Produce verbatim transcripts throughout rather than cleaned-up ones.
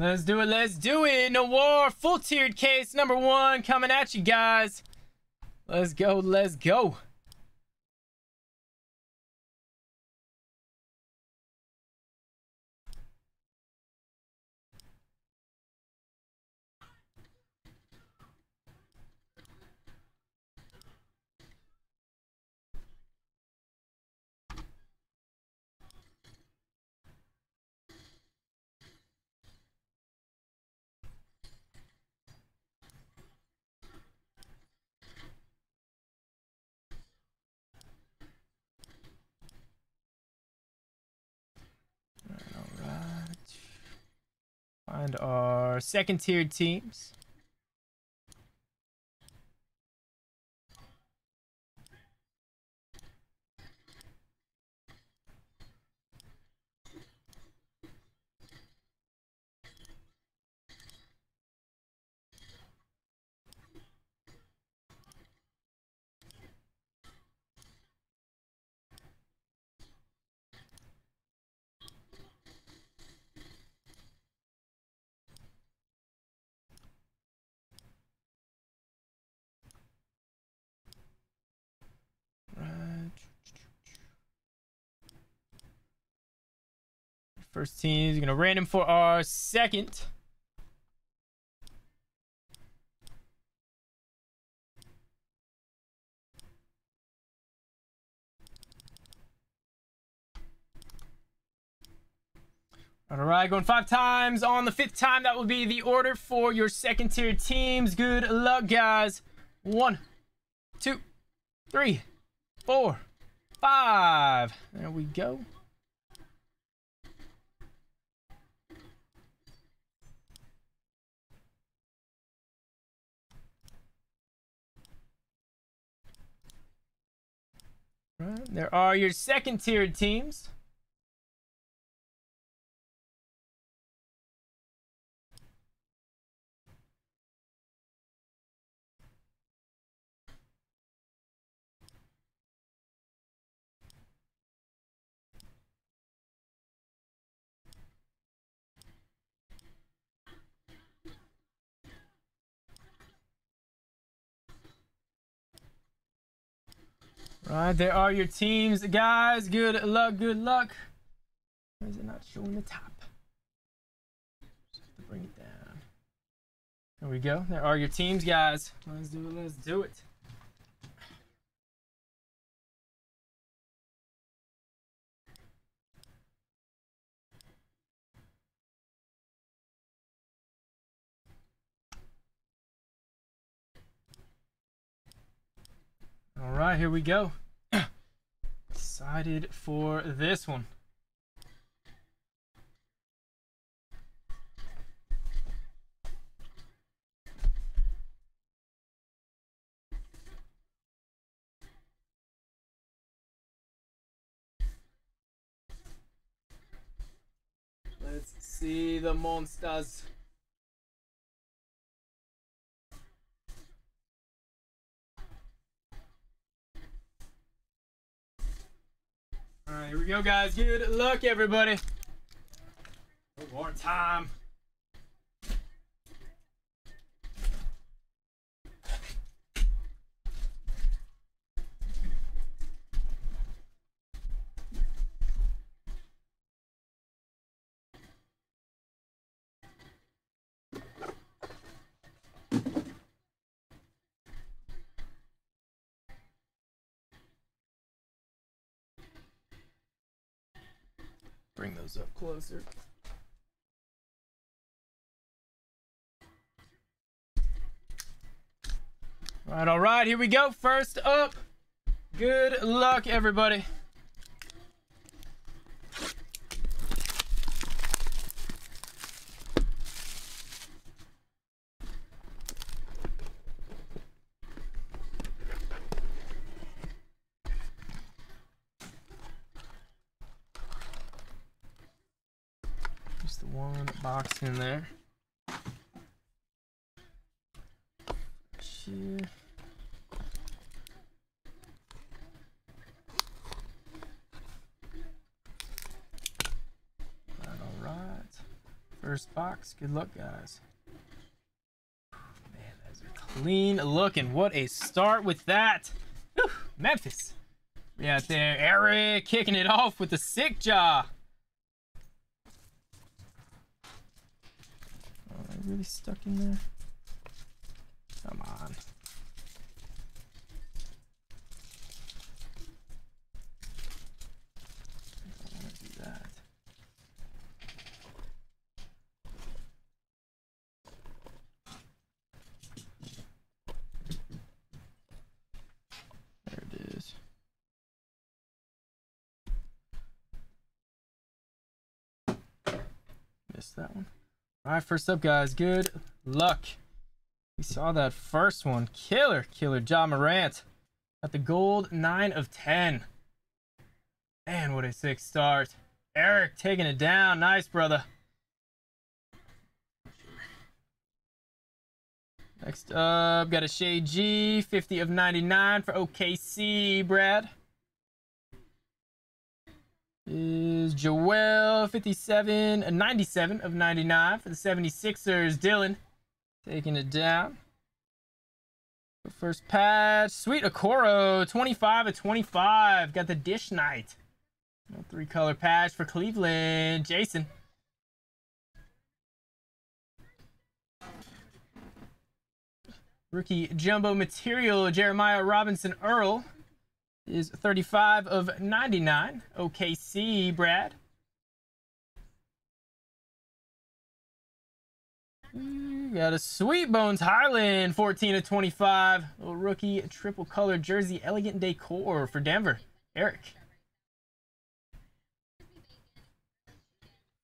Let's do it. Let's do it. Noir full tiered case number one coming at you guys. Let's go. Let's go. And our second tiered teams. First teams, we're gonna random for our second. All right, going five times. On the fifth time, that will be the order for your second tier teams. Good luck, guys. One, two, three, four, five. There we go. Right, there are your second tiered teams. All right, there are your teams, guys. Good luck, good luck. Why is it not showing the top? Just have to bring it down. There we go. There are your teams, guys. Let's do it, let's do it. All right, here we go. Excited for this one. Let's see the monsters. All right, here we go, guys. Good luck, everybody. One more time. Bring those up closer. All right, all right, here we go. First up, good luck, everybody. Box in there. Here. All right, all right. first box. Good luck, guys. Man, that's a clean look, and what a start with that. Whew, Memphis. We out there. Eric kicking it off with a sick jaw. Oh, am I really stuck in there? Come on. That one. All right, first up, guys. Good luck. We saw that first one. Killer, killer. Ja Morant at the gold, nine of ten. Man, what a sick start. Eric taking it down. Nice, brother. Next up, got a Shay G, fifty of ninety-nine for O K C, Brad. Is Joel, fifty-seven, ninety-seven of ninety-nine for the seventy-sixers. Dylan taking it down. The first patch. Sweet Okoro, twenty-five of twenty-five. Got the dish night. No three-color patch for Cleveland. Jason. Rookie jumbo material. Jeremiah Robinson Earl. Is thirty-five of ninety-nine. O K C, Brad. You got a sweet Bones Highland, fourteen of twenty-five. Little rookie triple color jersey, elegant decor for Denver. Eric.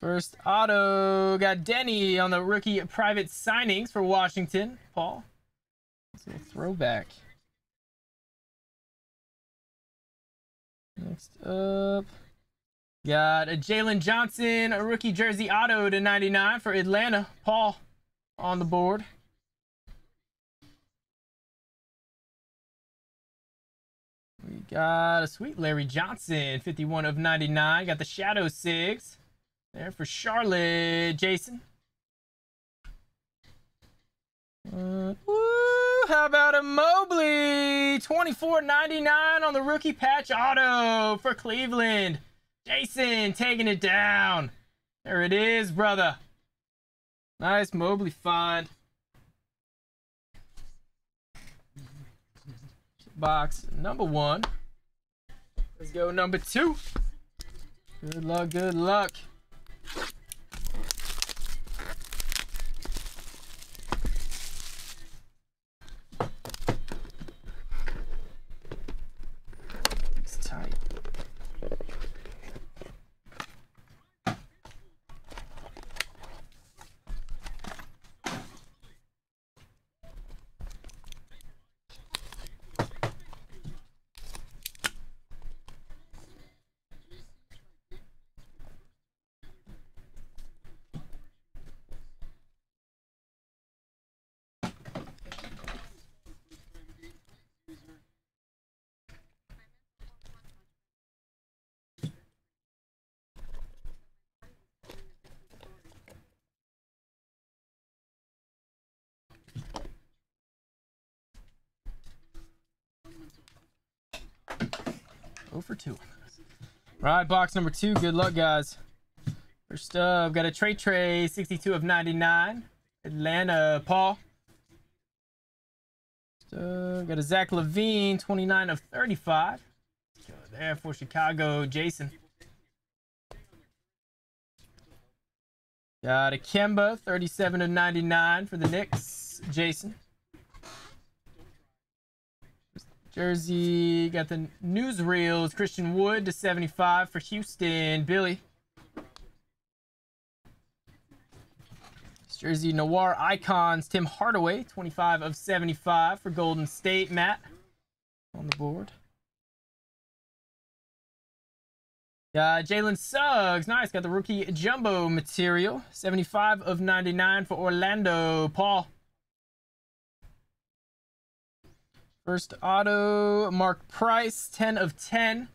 First auto, got Denny on the rookie private signings for Washington. Paul. It's a little throwback. Next up, got a Jalen Johnson, a rookie jersey auto to ninety-nine for Atlanta. Paul on the board. We got a sweet Larry Johnson, fifty-one of ninety-nine. Got the Shadow Six there for Charlotte. Jason. Uh, woo, how about a Mobley, twenty-four ninety-nine on the rookie patch auto for Cleveland. Jason taking it down. There it is, brother. Nice Mobley find. Box number one. Let's go number two. Good luck, good luck. zero for two. Alright, box number two. Good luck, guys. First up, got a Trey Trey, sixty-two of ninety-nine. Atlanta, Paul. So, got a Zach LaVine, twenty-nine of thirty-five. Go there for Chicago, Jason. Got a Kemba, thirty-seven of ninety-nine for the Knicks, Jason. Jersey, got the newsreels. Christian Wood to seventy-five for Houston. Billy. This jersey, Noir Icons. Tim Hardaway, twenty-five of seventy-five for Golden State. Matt on the board. Got Jalen Suggs. Nice. Got the rookie jumbo material. seventy-five of ninety-nine for Orlando. Paul. First auto, Mark Price, ten of ten.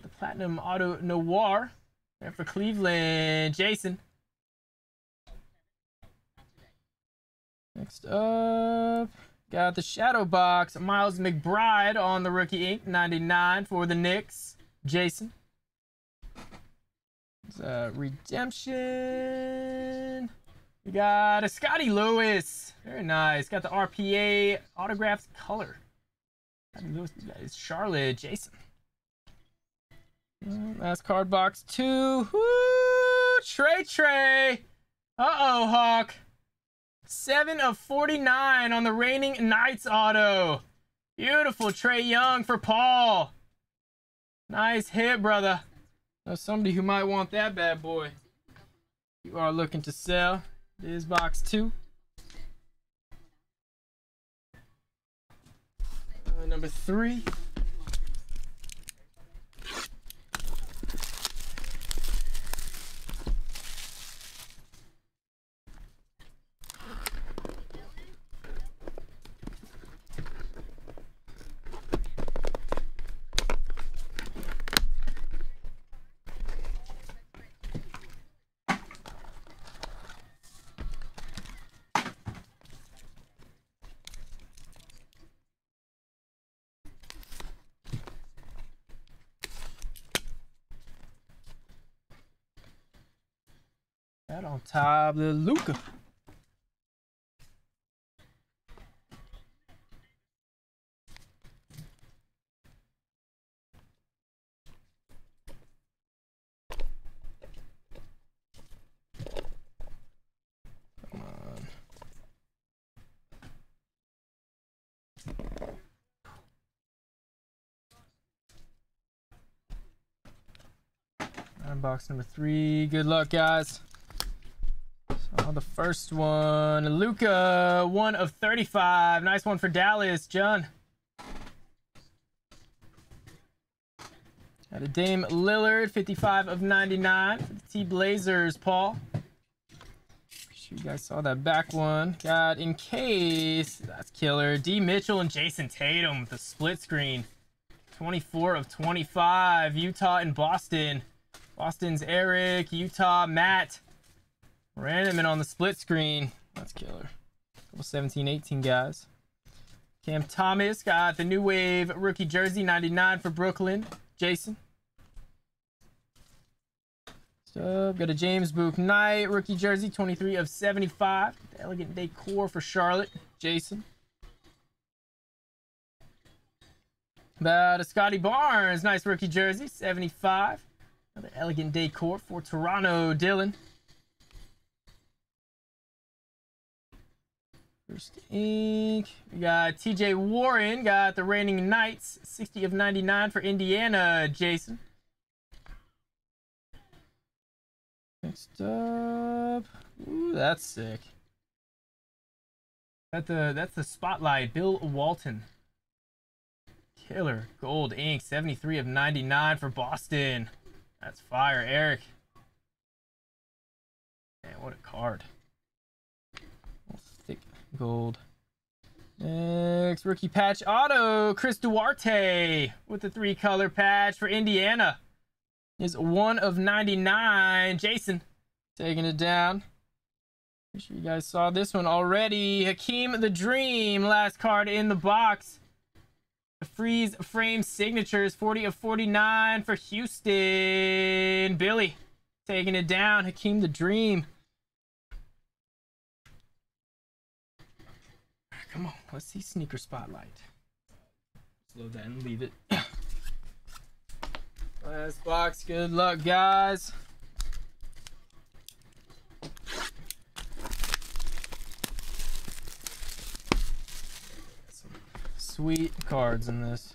The platinum auto, Noir. There for Cleveland, Jason. Next up, got the shadow box. Miles McBride on the rookie ink, ninety-nine for the Knicks. Jason. Uh, redemption. We got a Scotty Lewis. Very nice. Got the R P A autographs color. Scotty Lewis is Charlotte. Jason. Last card box two. Woo! Trey Trey. Uh-oh, Hawk. seven of forty-nine on the reigning Knights auto. Beautiful Trey Young for Paul. Nice hit, brother. There's somebody who might want that bad boy. You are looking to sell. It is box two. Uh, number three. That on top, the Luca. Come on. Unbox number three. Good luck, guys. Oh, the first one, Luca, one of thirty-five. Nice one for Dallas, John. Got a Dame Lillard, fifty-five of ninety-nine. For the T Blazers, Paul. Sure you guys saw that back one. Got in case, that's killer. D Mitchell and Jason Tatum with a split screen. twenty-four of twenty-five, Utah and Boston. Boston's Eric, Utah, Matt. Random and on the split screen. That's killer. Couple seventeen, eighteen guys. Cam Thomas got the new wave rookie jersey, ninety-nine for Brooklyn. Jason. So got a James Booth Knight rookie jersey, twenty-three of seventy-five. The elegant decor for Charlotte. Jason. About a Scotty Barnes, nice rookie jersey, seventy-five. Another elegant decor for Toronto. Dylan. First ink, we got T J Warren, got the reigning Knights, sixty of ninety-nine for Indiana, Jason. Next up, ooh, that's sick. That the, that's the spotlight, Bill Walton. Killer gold ink, seventy-three of ninety-nine for Boston. That's fire, Eric. Man, what a card. Gold. Next, rookie patch auto, Chris Duarte with the three color patch for Indiana is one of ninety-nine. Jason taking it down. Make sure you guys saw this one already. Hakeem the Dream, last card in the box. The freeze frame signatures, forty of forty-nine for Houston. Billy taking it down. Hakeem the Dream. Come on, let's see sneaker spotlight. Load that and leave it. Last box, good luck, guys. Some sweet cards in this.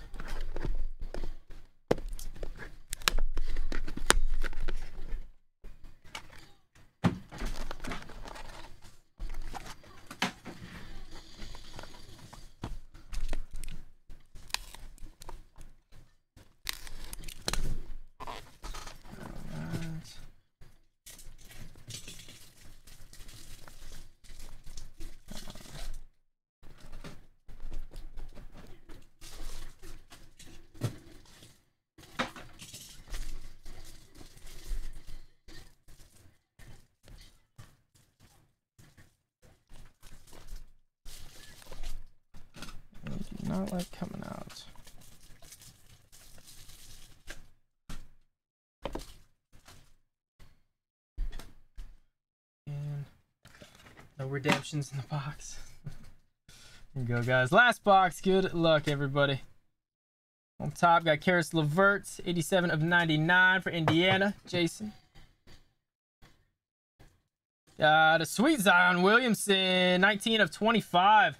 not like coming out. And no redemptions in the box. There you go, guys. Last box. Good luck, everybody. On top, got Karis LeVert, eighty-seven of ninety-nine for Indiana. Jason. Got a sweet Zion Williamson, nineteen of twenty-five.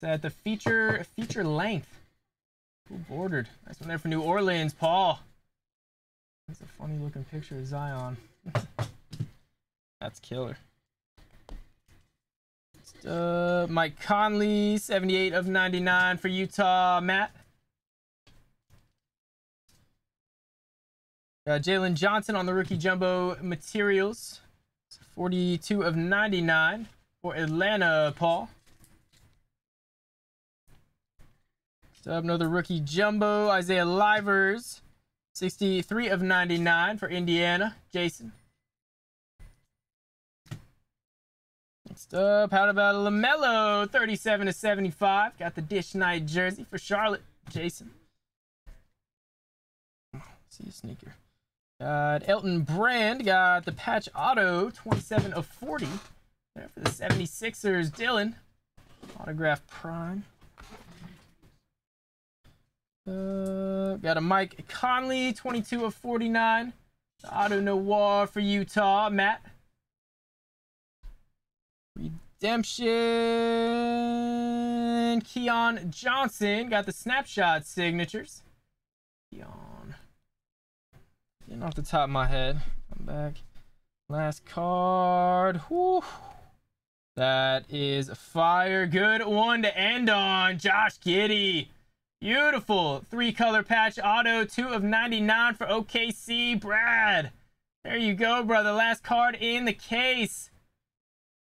It's at the feature feature length. Cool bordered. Nice one there for New Orleans, Paul. That's a funny looking picture of Zion. That's killer. Uh, Mike Conley, seventy-eight of ninety-nine for Utah. Matt. Uh, Jalen Johnson on the rookie jumbo materials. forty-two of ninety-nine for Atlanta, Paul. So another rookie jumbo, Isaiah Livers. sixty-three of ninety-nine for Indiana, Jason. Next up, how about LaMelo? thirty-seven of seventy-five. Got the Dish Knight jersey for Charlotte, Jason. Oh, see a sneaker. Got Elton Brand, got the patch auto, twenty-seven of forty. There for the seventy-sixers, Dylan. Autograph prime. Uh, got a Mike Conley, twenty-two of forty-nine. The auto Noir for Utah, Matt. Redemption, Keon Johnson, got the snapshot signatures. Keon. Getting off the top of my head. I'm back. Last card. Whew. That is a fire. Good one to end on. Josh Giddey. Beautiful. Three color patch auto. two of ninety-nine for O K C. Brad. There you go, brother. Last card in the case.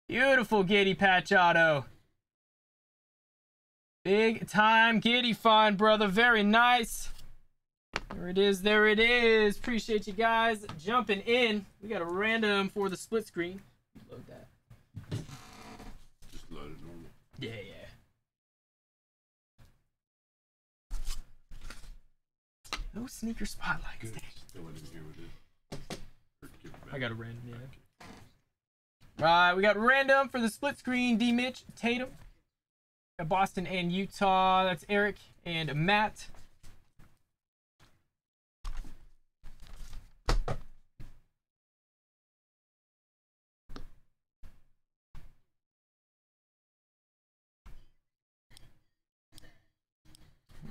Beautiful Giddey patch auto. Big time Giddey find, brother. Very nice. There it is, there it is. Appreciate you guys jumping in. We got a random for the split screen. Load that. Just load it normal. Yeah, yeah. No sneaker spotlights. Good. Still in here with it. Give it back. I got a random, yeah. All right, we got random for the split screen. D Mitch, Tatum, Boston and Utah. That's Eric and Matt.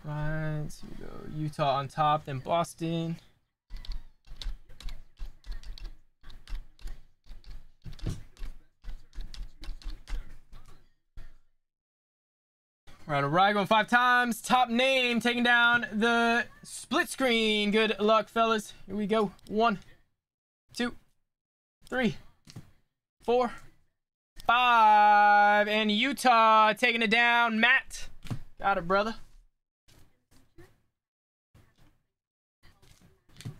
Right, so we go Utah on top, then Boston. Right, Orion going five times. Top name taking down the split screen. Good luck, fellas. Here we go. One, two, three, four, five. And Utah taking it down. Matt, got it, brother.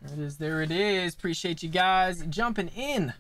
There it is, there it is. Appreciate you guys jumping in.